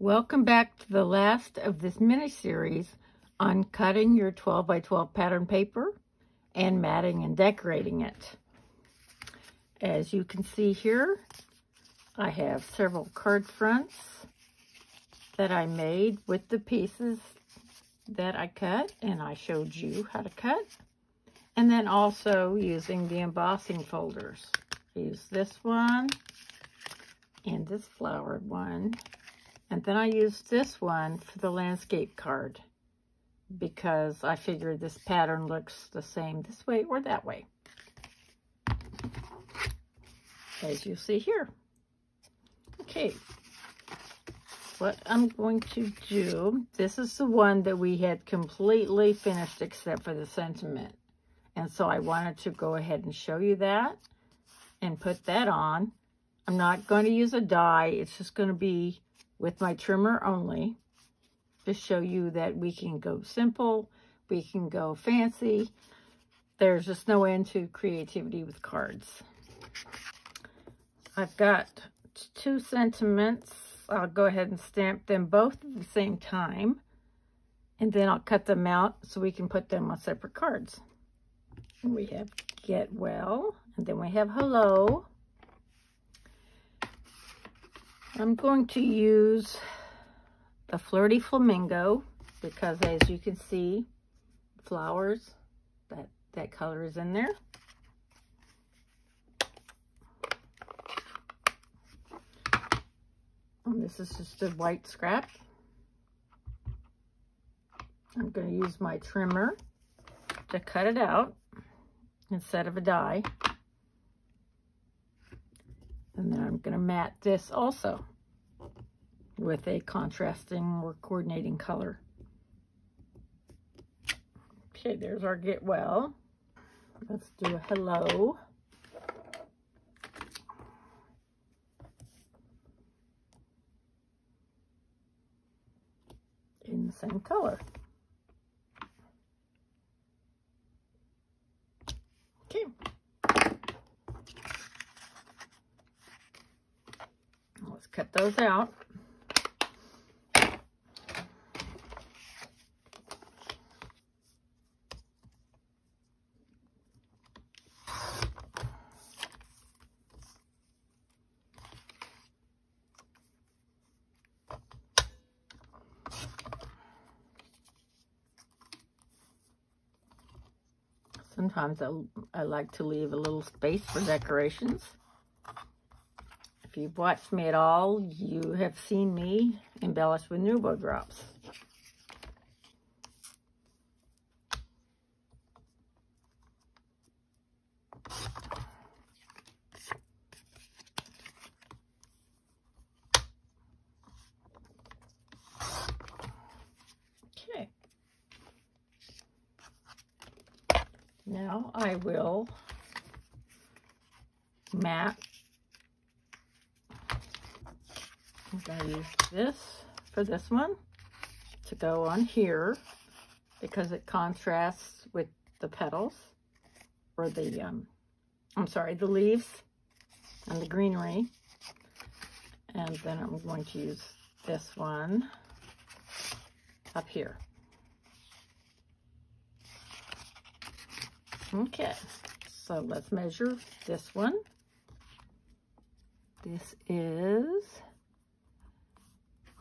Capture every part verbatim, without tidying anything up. Welcome back to the last of this mini-series on cutting your twelve by twelve pattern paper and matting and decorating it. As you can see here, I have several card fronts that I made with the pieces that I cut and I showed you how to cut. And then also using the embossing folders. Use this one and this flowered one. And then I used this one for the landscape card because I figured this pattern looks the same this way or that way, as you see here. Okay, what I'm going to do, this is the one that we had completely finished except for the sentiment. And so I wanted to go ahead and show you that and put that on. I'm not going to use a die, it's just going to be with my trimmer only, to show you that we can go simple, we can go fancy. There's just no end to creativity with cards. I've got two sentiments. I'll go ahead and stamp them both at the same time, and then I'll cut them out so we can put them on separate cards. And we have Get Well, and then we have Hello. I'm going to use the Flirty Flamingo because, as you can see, flowers, that, that color is in there. And this is just a white scrap. I'm going to use my trimmer to cut it out instead of a die. And then I'm going to mat this also with a contrasting or coordinating color. Okay, there's our Get Well. Let's do a Hello. In the same color. Okay. Cut those out. Sometimes I, I like to leave a little space for decorations. If you've watched me at all, you have seen me embellish with Nuvo drops. Okay. Now I will map. I'm going to use this for this one to go on here because it contrasts with the petals or the, um, I'm sorry, the leaves and the greenery. And then I'm going to use this one up here. Okay, so let's measure this one. This is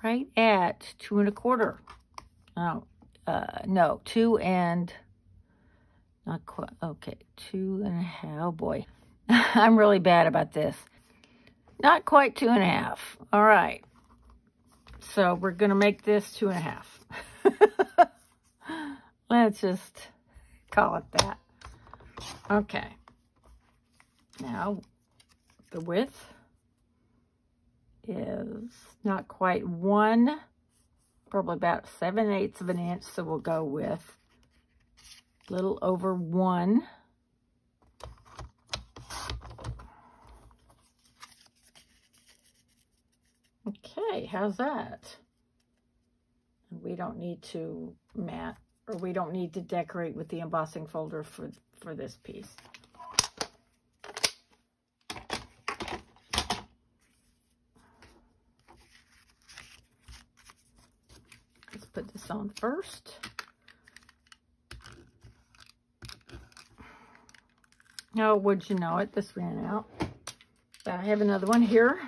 right at two and a quarter. Oh, uh, no, two and, not quite, okay, two and a half, oh boy. I'm really bad about this. Not quite two and a half. All right. So we're going to make this two and a half. Let's just call it that. Okay. Now, the width is not quite one, probably about seven eighths of an inch, so we'll go with a little over one. Okay, how's that? We don't need to mat, or we don't need to decorate with the embossing folder for, for this piece. put this on first. Oh, would you know it, this ran out. But I have another one here.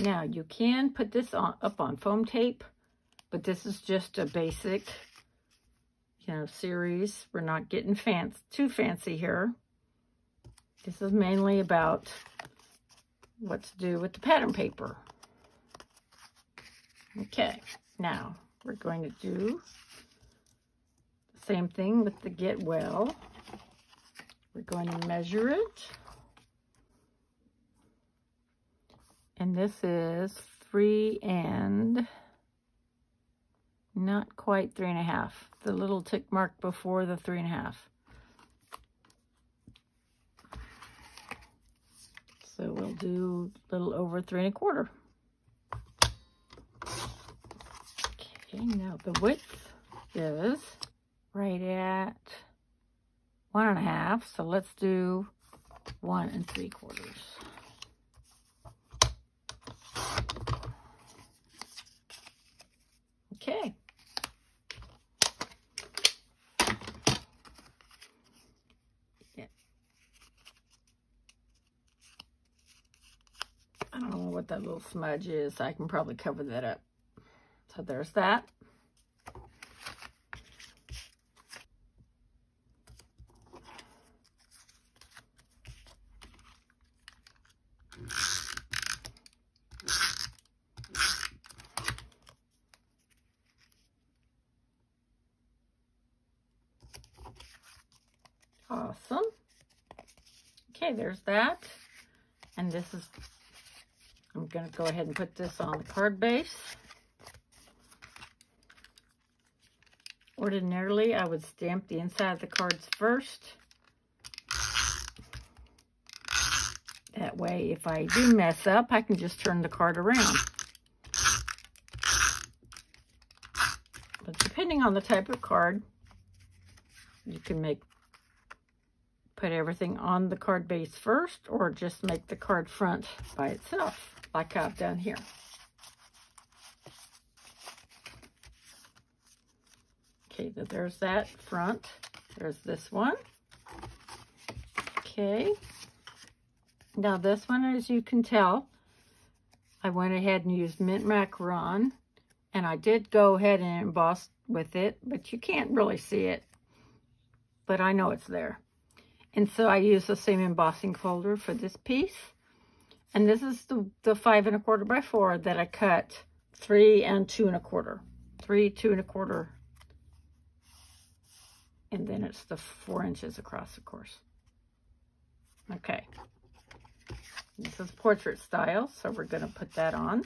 Now, you can put this on, up on foam tape, but this is just a basic, you know, series. We're not getting fancy, too fancy here. This is mainly about what to do with the pattern paper. Okay, now we're going to do the same thing with the Get Well. We're going to measure it. And this is three and not quite three and a half. The little tick mark before the three and a half. So we'll do a little over three and a quarter. Okay, now the width is right at one and a half. So let's do one and three quarters. Okay. Yeah. I don't know what that little smudge is. I can probably cover that up. So there's that. Awesome. Okay, there's that. And this is, I'm going to go ahead and put this on the card base. Ordinarily, I would stamp the inside of the cards first. That way, if I do mess up, I can just turn the card around. But depending on the type of card, you can make put everything on the card base first, or just make the card front by itself, like I've done here. Okay, so there's that front. There's this one. Okay. Now this one, as you can tell, I went ahead and used mint macaron, and I did go ahead and emboss with it, but you can't really see it, but I know it's there. And so I use the same embossing folder for this piece. And this is the, the five and a quarter by four that I cut three and two and a quarter. Three, two and a quarter. And then it's the four inches across, of course. Okay. This is portrait style, so we're going to put that on.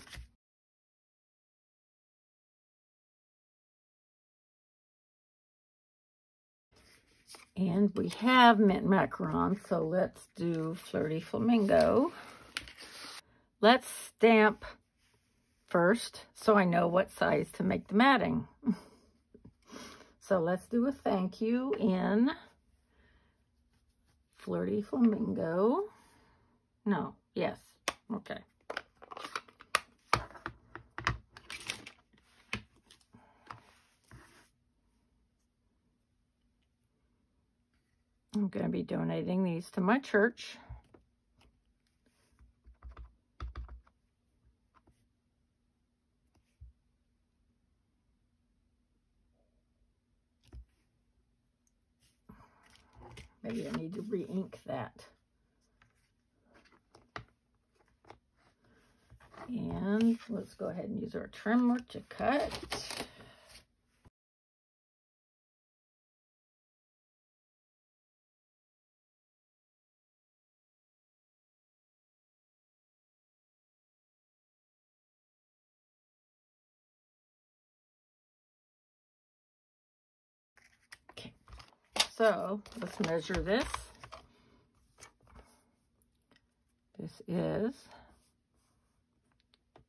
And we have mint macaron, so let's do Flirty Flamingo. Let's stamp first so I know what size to make the matting. So let's do a thank you in Flirty Flamingo. No, yes, okay. I'm going to be donating these to my church. Maybe I need to re-ink that. And let's go ahead and use our trimmer to cut. So let's measure this. This is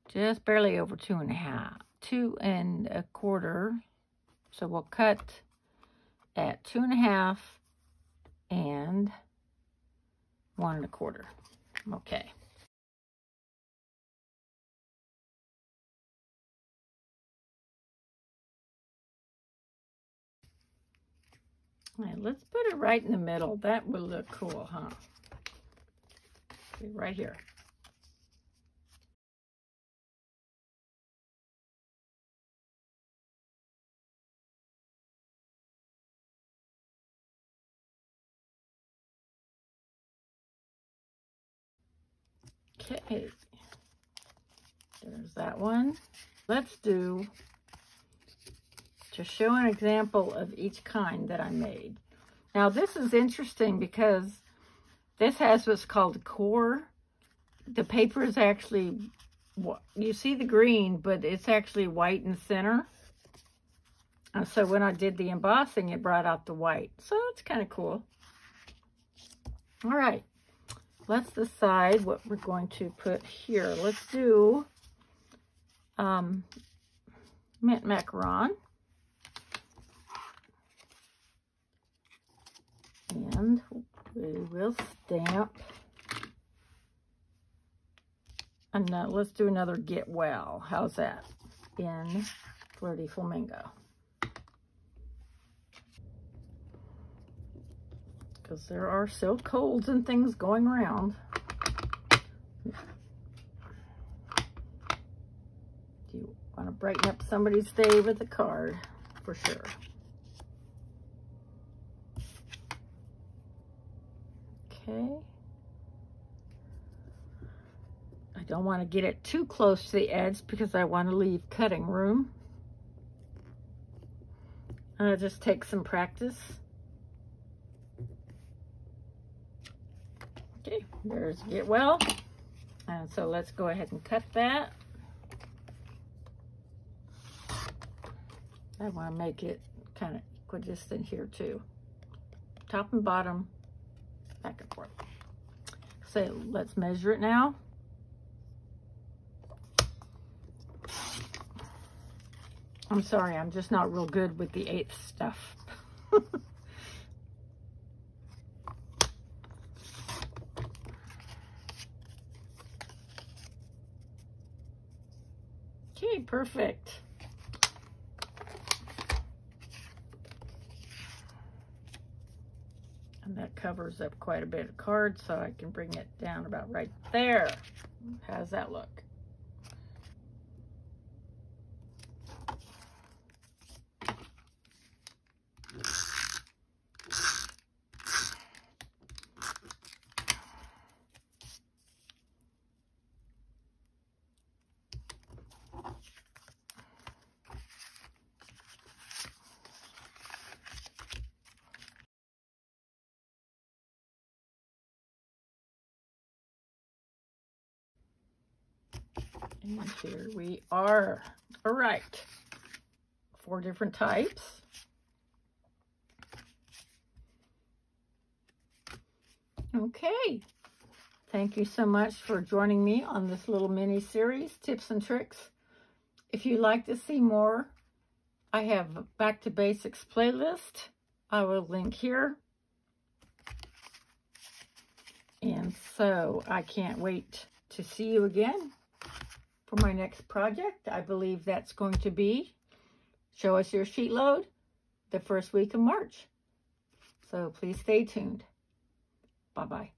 just barely over two and a half, two and a quarter. So we'll cut at two and a half and one and a quarter. Okay. All right, let's put it right in the middle. That would look cool, huh? Okay, right here. Okay, there's that one. Let's do, to show an example of each kind that I made. Now this is interesting because this has what's called a core. The paper is actually, you see the green, but it's actually white in the center. And so when I did the embossing, it brought out the white. So it's kind of cool. All right, let's decide what we're going to put here. Let's do um, mint macaron. And we will stamp. And now let's do another get well. How's that? In Flirty Flamingo. Because there are still colds and things going around. Do you want to brighten up somebody's day with a card? For sure. Okay. I don't want to get it too close to the edge because I want to leave cutting room. I'll just take some practice. Okay, there's get well. And so let's go ahead and cut that. I want to make it kind of equidistant here too. Top and bottom. Back and forth. So let's measure it now. I'm sorry, I'm just not real good with the eighth stuff. Okay, perfect. And that covers up quite a bit of card, so I can bring it down about right there. How does that look? And here we are. All right, four different types. Okay, thank you so much for joining me on this little mini series, tips and tricks. If you'd like to see more, I have a Back to Basics playlist. I will link here. And so I can't wait to see you again. For my next project, I believe that's going to be Show Us Your Sheet Load the first week of March. So please stay tuned. Bye-bye.